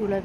tuleb